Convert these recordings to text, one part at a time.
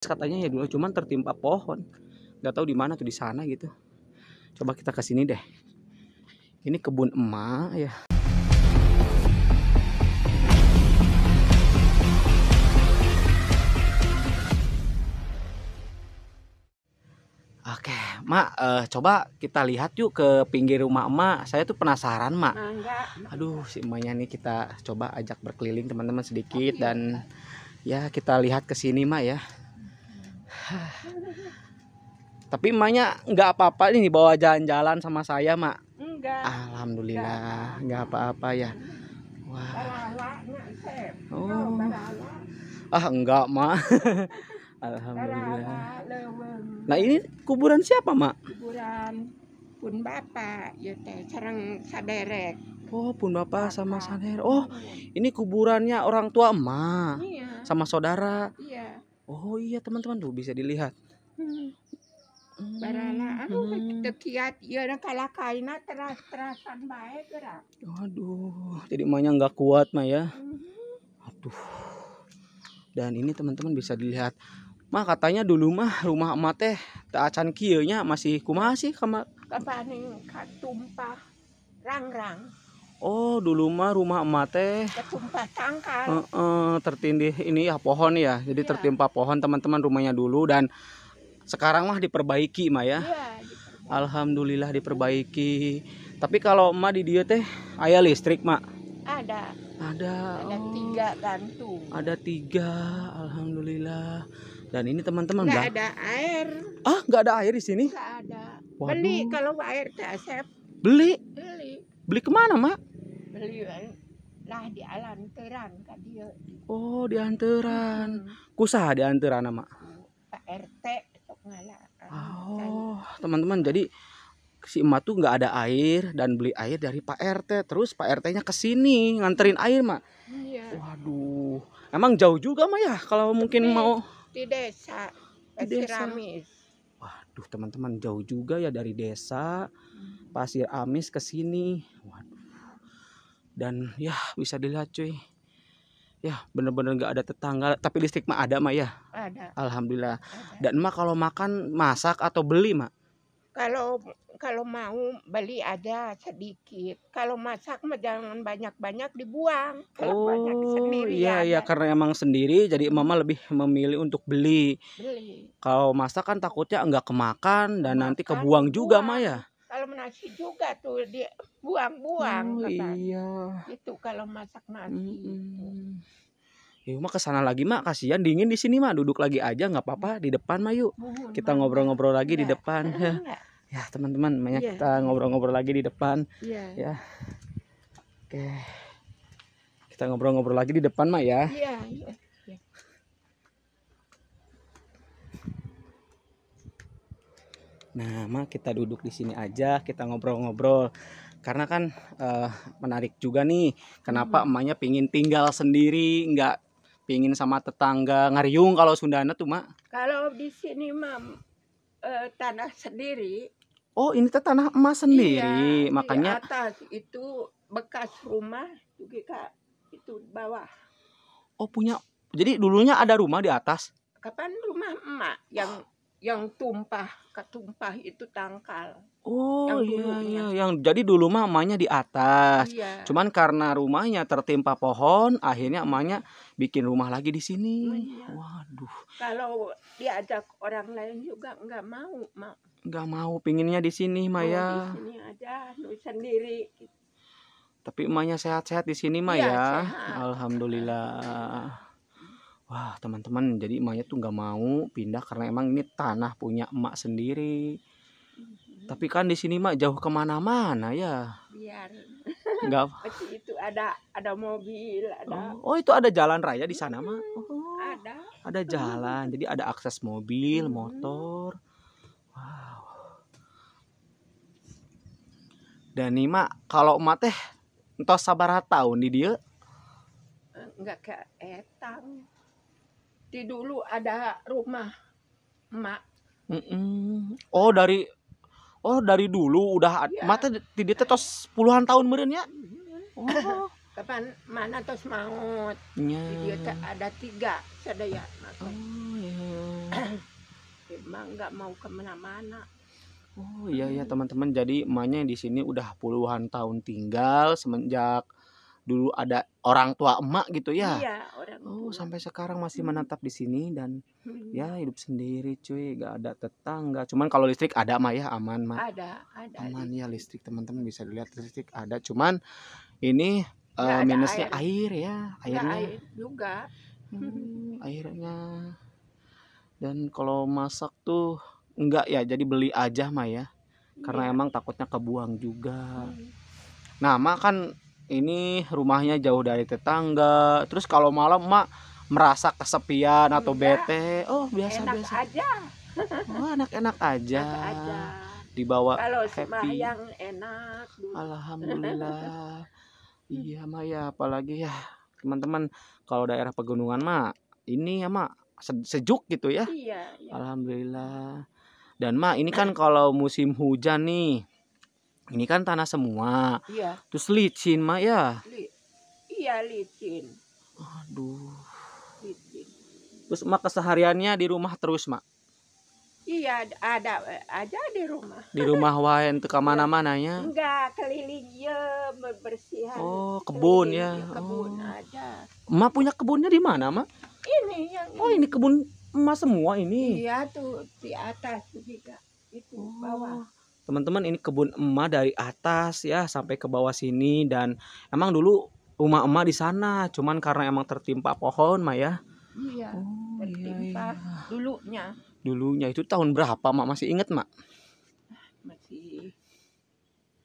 katanya ya dulu cuman tertimpa pohon, nggak tahu di mana tuh, di sana gitu. Coba kita ke sini deh. Ini kebun emak ya. Oke, Mak, coba kita lihat yuk ke pinggir rumah emak. Saya tuh penasaran, Mak. Aduh, si emaknya nih kita coba ajak berkeliling teman-teman sedikit dan ya kita lihat ke sini, Mak ya. Tapi emaknya nggak apa-apa nih dibawa jalan-jalan sama saya, Mak. Enggak. Alhamdulillah, nggak apa-apa ya. Wah. Oh. Ah, enggak, Mak. Alhamdulillah. Nah, ini kuburan siapa, Mak? Kuburan Pun Bapak, ya teh, sareng saderek. Oh, Pun Bapak sama saderek. Oh, ini kuburannya orang tua emak. Iya. Sama saudara. Iya. Oh iya, teman-teman tuh bisa dilihat. Barana anu tekiat ieu kala kaina teras-terasan bae gerak. Aduh, jadi emaknya nggak kuat mah ya. Aduh. Dan ini teman-teman bisa dilihat. Mah katanya dulu mah rumah emak teh acan kieu nya masih kumaha sih kamar kapane katumpah rangrang. Oh, dulu mah rumah emak teh ketumpah tangkal. Tertindih ini ya pohon ya. Jadi tertimpa pohon teman-teman rumahnya dulu dan sekarang mah diperbaiki, Mak ya. Diperbaiki. Alhamdulillah diperbaiki. Tapi kalau emak di dia teh aya listrik, Mak? Ada. Ada oh, 3 gantung. Ada 3, alhamdulillah. Dan ini teman-teman enggak ada air. Ah, enggak ada air di sini? Enggak ada. Waduh. Beli kalau air teh Asep. Beli? Beli. Beli kemana, Mak? Beli lah di alanteran ka dia. Oh, di anteran. Kusaha di anteran, Mak? Pak RT. Oh, teman-teman, jadi si emak tuh nggak ada air dan beli air dari Pak RT. Terus Pak RT-nya kesini nganterin air, Mak. Iya. Waduh, emang jauh juga, Mak ya? Kalau mungkin tapi mau di desa, Pasir Amis. Waduh, teman-teman, jauh juga ya dari desa Pasir Amis ke sini. Waduh. Dan ya bisa dilihat, cuy. Ya bener-bener gak ada tetangga. Tapi listrik mah ada, Mak ya? Ada. Alhamdulillah ada. Dan Mak kalau makan masak atau beli, Mak? Kalau mau beli aja sedikit. Kalau masak mah jangan banyak-banyak, dibuang. Kalau banyak sendiri. Iya ya, karena emang sendiri jadi mama lebih memilih untuk beli. Kalau masak kan takutnya enggak kemakan dan nanti kebuang juga, Mak ya? Kalau nasi juga tuh dia buang-buang. Oh, iya. Itu kalau masak nasi. Ya, Mak kesana lagi, Mak. Kasihan dingin di sini, Mak. Duduk lagi aja nggak apa-apa di depan, Mak, yuk. Kita ngobrol-ngobrol lagi di depan. Ya, teman-teman, banyak kita ngobrol-ngobrol lagi di depan. Ya. Oke. Kita ngobrol-ngobrol lagi di depan, Mak ya. Iya. Nah, Mak, kita duduk di sini aja, kita ngobrol-ngobrol. Karena kan menarik juga nih, kenapa emaknya pingin tinggal sendiri, nggak pingin sama tetangga ngariung kalau Sundana tuh, Mak? Kalau di sini, Mam, tanah sendiri. Oh, ini tanah emak sendiri, iya, makanya. Di atas itu bekas rumah, juga itu bawah. Oh, punya. Jadi dulunya ada rumah di atas? Kapan rumah emak yang ketumpah itu tangkal. Oh iya, yang jadi dulu mah emaknya di atas. Iya. Cuman karena rumahnya tertimpa pohon, akhirnya emaknya bikin rumah lagi di sini. Iya. Waduh. Kalau diajak orang lain juga nggak mau, Mak. Nggak mau, pinginnya di sini, Mak ya. Di sini aja, sendiri. Tapi emaknya sehat-sehat di sini, Mak ya. Alhamdulillah. Wah, teman-teman, jadi emaknya tuh nggak mau pindah karena emang ini tanah punya emak sendiri. Tapi kan di sini, Mak, jauh kemana-mana ya. Biar. Nggak. Itu ada mobil, ada. Oh, itu ada jalan raya di sana, Mak. Oh, ada. Ada jalan, jadi ada akses mobil, motor. Wow. Dan nih, Mak, kalau emak teh entos sabaraha tahun di dia? Enggak ke etang. Di dulu ada rumah emak. Oh, dari dulu udah ya. Mata di tetos puluhan tahun meureun nya. Oh. Kapan mana tos maut. Di dia ada 3 sadaya. Oh, iya. mah nggak mau kemana-mana. Oh iya ya teman-teman, jadi emaknya di sini udah puluhan tahun tinggal semenjak dulu ada orang tua emak gitu ya. Iya, orang tua. Oh, sampai sekarang masih menetap di sini dan ya hidup sendiri cuy, gak ada tetangga. Cuman kalau listrik ada mah ya, aman mah. Ada. Aman listrik. Ya listrik teman-teman bisa dilihat listrik ada. Cuman ini minusnya air ya, airnya. Nggak air juga. Airnya. Dan kalau masak tuh enggak ya, jadi beli aja mah ya. Karena emang takutnya kebuang juga. Nah, mah kan ini rumahnya jauh dari tetangga. Terus kalau malam mak merasa kesepian atau bete? Oh biasa-biasa aja. Oh enak-enak aja. Dibawa kalau happy. Yang enak. Alhamdulillah. Iya mak ya, apalagi ya teman-teman kalau daerah pegunungan mak ini ya mak sejuk gitu ya. Iya. Alhamdulillah. Dan mak ini kan kalau musim hujan nih. Ini kan tanah semua. Iya. Terus licin mah ya. Iya licin. Aduh. Licin. Terus mak kesehariannya di rumah terus mak? Iya ada aja di rumah. Di rumah wae itu kemana-mananya? Enggak keliling ya bersihan. Oh kebun ya. Kebun aja. Mak punya kebunnya di mana mak? Ini yang. Oh ini kebun emak semua ini. Iya tuh di atas juga itu bawah. Teman-teman ini kebun emak dari atas ya sampai ke bawah sini dan emang dulu rumah emak di sana cuman karena emang tertimpa pohon mah ya. Iya, oh, tertimpa iya. Dulunya itu tahun berapa mak masih inget mak?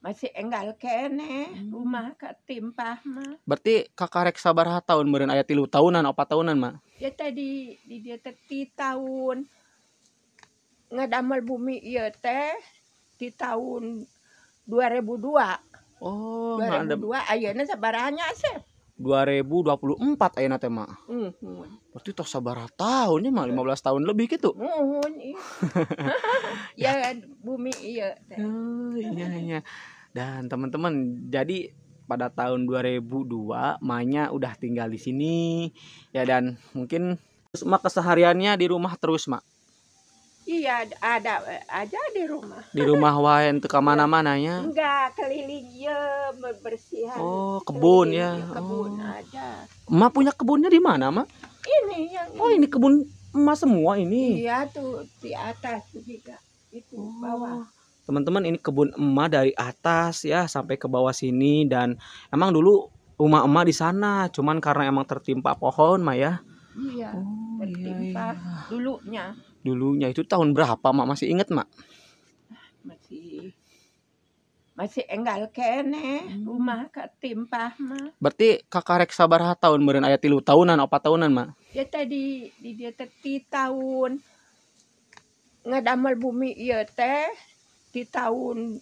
Masih enggal kene rumah ketimpa mah. Berarti kakak rek sabaraha tahun meureun aya 3 tahunan 4 tahunan mak? Ya tadi di dia 3 tahun ngadamel bumi ieu teh di tahun 2002. Oh, 2002 ayeuna sabaranya Asep? 2024 ayeuna teh mak. Berarti tos sabaraha tahunnya mah 15 tahun lebih gitu. Ya bumi ieu teh. Iya. Dan teman-teman, jadi pada tahun 2002 mahnya udah tinggal di sini. Ya dan mungkin mak kesehariannya di rumah terus mak. Iya ada aja di rumah. Di rumah wae itu kemana-mananya? Enggak keliling ya bersihan. Oh kebun ya. Kebun aja. Emak punya kebunnya di mana mak? Ini yang. Oh ini kebun emak semua ini. Iya tuh di atas juga itu bawah. Teman-teman ini kebun emak dari atas ya sampai ke bawah sini dan emang dulu rumah emak di sana cuman karena emang tertimpa pohon mah ya. Iya tertimpa dulunya. Dulunya itu tahun berapa mak masih inget mak? Masih enggal kene rumah ketimpa mah. Berarti kakak rek sabaraha tahun meureun aya 3 tahunan 4 tahunan mak? Ya tadi di dia 3 tahun ngadamel bumi ieu teh di tahun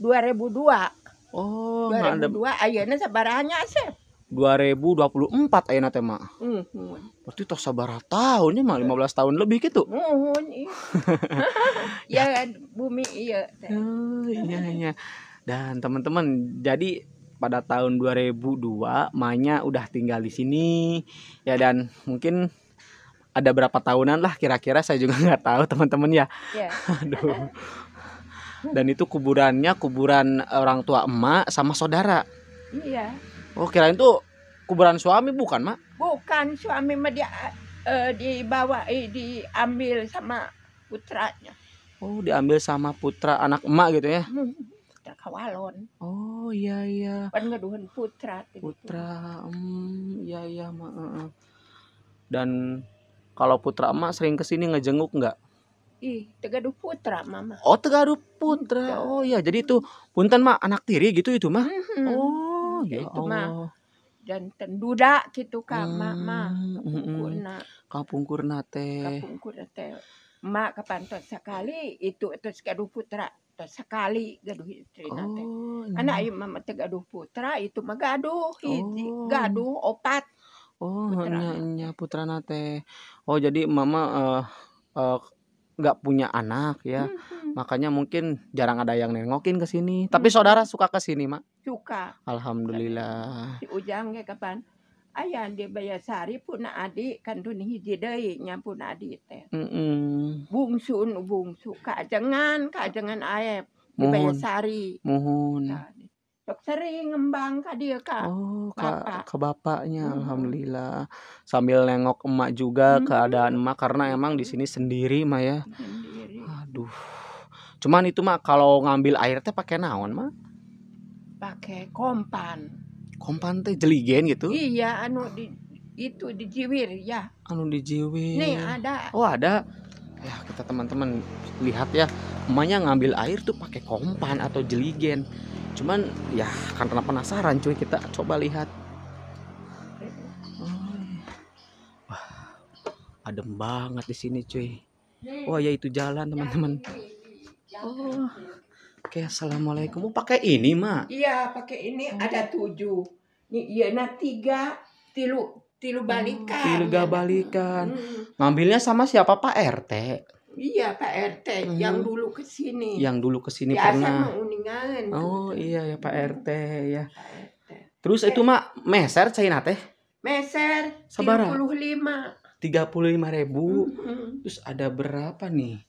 2002. Oh 2002 ayeuna sabarahanya Asep? 2024 ayeuna teh mak. Berarti tos sabaraha tahunnya mah 15 tahun lebih gitu. Ya bumi ieu teh. Iya. Dan teman-teman, jadi pada tahun 2002 mahnya udah tinggal di sini. Ya dan mungkin ada berapa tahunan lah kira-kira, saya juga nggak tahu teman-teman ya. Aduh. Dan itu kuburannya kuburan orang tua emak sama saudara. Iya. Oh kirain tuh kuburan suami bukan mak? Bukan, suami mah dia diambil sama putranya. Oh diambil sama putra anak emak gitu ya? Putra kawalon. Oh iya. Pan ngaduhan putra. Putra, iya mak. Dan kalau putra emak sering kesini ngejenguk nggak? Ih, Tegaduh Putra mama. Oh Tegaduh Putra. Oh iya, jadi itu punten mak anak tiri gitu itu mah. Ya itu mah dan tenduda gitu ka mama kapungkurna teh emak kapantos sekali itu terus Gaduh Putra terus sekali Gaduh Putra teh anak ieu mama teh Gaduh Putra itu mah gaduh hiji gaduh opat. Oh nya putrana teh. Oh jadi mama nggak punya anak ya. Makanya mungkin jarang ada yang nengokin ke sini. Tapi saudara suka ke sini mak? Suka. Alhamdulillah. Si Ujang ge kapan? Aya di Bayasari puna adik kandung hiji deui nya puna adik teh. bungsu kajengan aep di Bayasari. Mohon. Dok sering ngembang kak dia kak. Oh, bapak. Ke bapaknya, alhamdulillah. Sambil nengok emak juga keadaan emak karena emang di sini sendiri mah ya. Sendiri. Aduh. Cuman itu mah kalau ngambil air teh pakai naon mah? Pakai kompan. Kompan teh jeligen gitu? Iya, anu di itu dijiwir ya. Anu dijiwir. Nih ada. Oh, ada. Ya, kita teman-teman lihat ya, emaknya ngambil air tuh pakai kompan atau jeligen. Cuman ya karena penasaran cuy, kita coba lihat. Wah, adem banget di sini cuy. Oh ya, itu jalan teman-teman. Oh. Oke, assalamualaikum. Oh, pakai ini mak? Iya, pakai ini. Ada 7. Nih iya, nah 3 tilu balikan. Tiga balikan. Ngambilnya sama siapa, Pak RT? Iya, Pak RT yang dulu ke sini. Yang dulu ke sini ya, pernah. Oh iya ya Pak RT ya. Pak RT. Terus itu mak meser cina teh? Meser 35. 35.000. Terus ada berapa nih?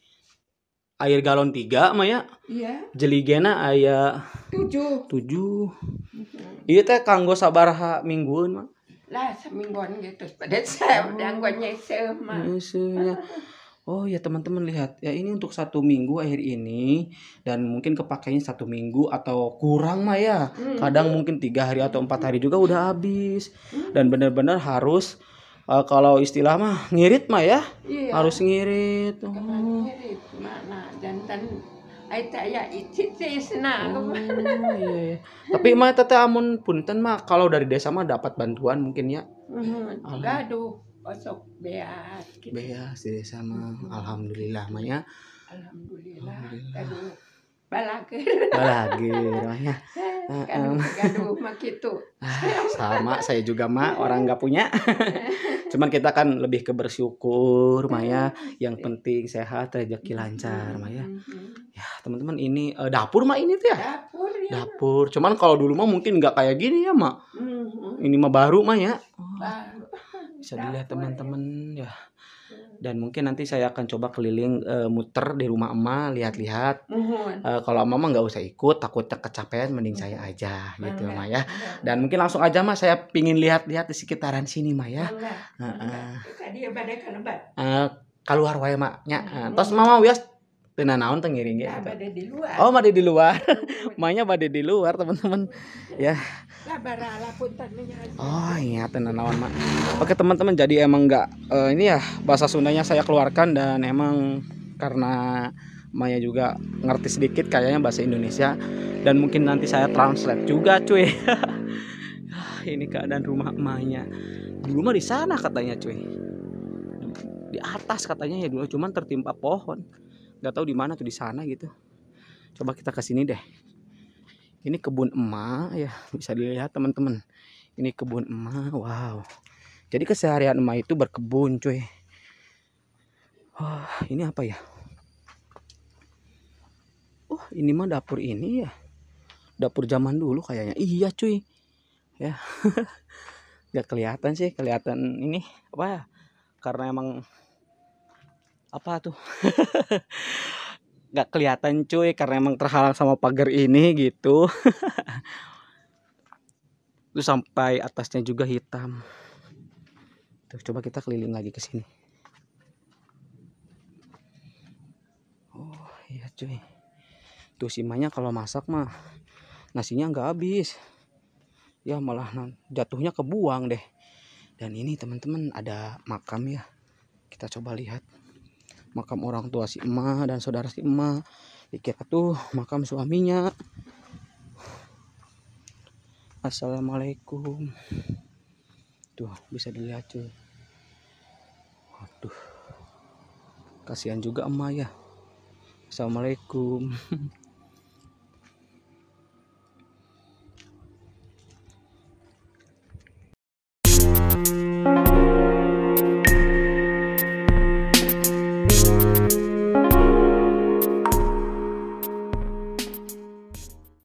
Air galon 3 Maya. Iya. Jeligena aya 7. Iya teh kanggo sabaraha mingguan mah? Lah semingguan gitu. Pada saya udah gua nyesel mah. Oh ya teman-teman lihat ya, ini untuk 1 minggu akhir ini, dan mungkin kepakainya 1 minggu atau kurang mah ya. Kadang mungkin 3 hari atau 4 hari juga udah habis. Dan benar-benar harus kalau istilah mah ngirit mah ya. Iya. Harus ngirit. Ngirit mana jantan ayah icit sih senang. Iya. Tapi mah teteh amun punten mah kalau dari desa mah dapat bantuan mungkin ya. Gaduh osok beas gitu. Beas di desa mah. Alhamdulillah mah ya. Alhamdulillah. Gaduh balagir. Balagir mah ya. Gaduh mah gitu. Sama saya juga mah orang nggak punya. Cuman kita kan lebih ke bersyukur Maya, yang penting sehat, rezeki lancar Maya. Ya, teman-teman ini dapur mah ini tuh ya. Dapur ya. Dapur. Cuman kalau dulu mah mungkin nggak kayak gini ya, Mak. Ini mah baru mah ya. Bisa dilihat teman-teman ya. Dan mungkin nanti saya akan coba keliling muter di rumah emak, lihat-lihat. Kalau mama nggak usah ikut, takutnya kecapean, mending saya aja gitu Ma ya. Dan mungkin langsung aja Ma, saya pingin lihat-lihat di sekitaran sini Ma ya. Tadi badai kelebat. Keluar wae Mak nya. Terus mama wias tena naon teh ngiring ge. Badai di luar. Oh, badai di luar. Maknya badai di luar teman-teman ya. Oh iya tenanawan Mak. Oke teman-teman, jadi emang nggak ini ya, bahasa Sundanya saya keluarkan, dan emang karena Maya juga ngerti sedikit kayaknya bahasa Indonesia, dan mungkin nanti saya translate juga cuy. Ini keadaan rumah Maya. Dulu mah di sana katanya cuy, di atas katanya ya dulu, cuman tertimpa pohon. Nggak tahu di mana tuh, di sana gitu. Coba kita ke sini deh. Ini kebun emak ya, bisa dilihat teman-teman. Ini kebun emak, wow. Jadi keseharian emak itu berkebun cuy. Wah, ini apa ya? Oh, ini mah dapur ini ya. Dapur zaman dulu kayaknya. Iya cuy. Ya. Gak kelihatan sih, kelihatan ini apa ya? Karena emang apa tuh? Gak kelihatan cuy, karena emang terhalang sama pagar ini gitu. Itu sampai atasnya juga hitam. Tuh, coba kita keliling lagi ke sini. Oh iya cuy. Tuh si Manya kalau masak mah nasinya nggak habis. Ya malah jatuhnya kebuang deh. Dan ini teman-teman ada makam ya. Kita coba lihat. Makam orang tua si emak dan saudara si emak. Dikira tuh makam suaminya. Assalamualaikum. Tuh bisa dilihat cuy. Waduh, kasihan juga emak ya. Assalamualaikum.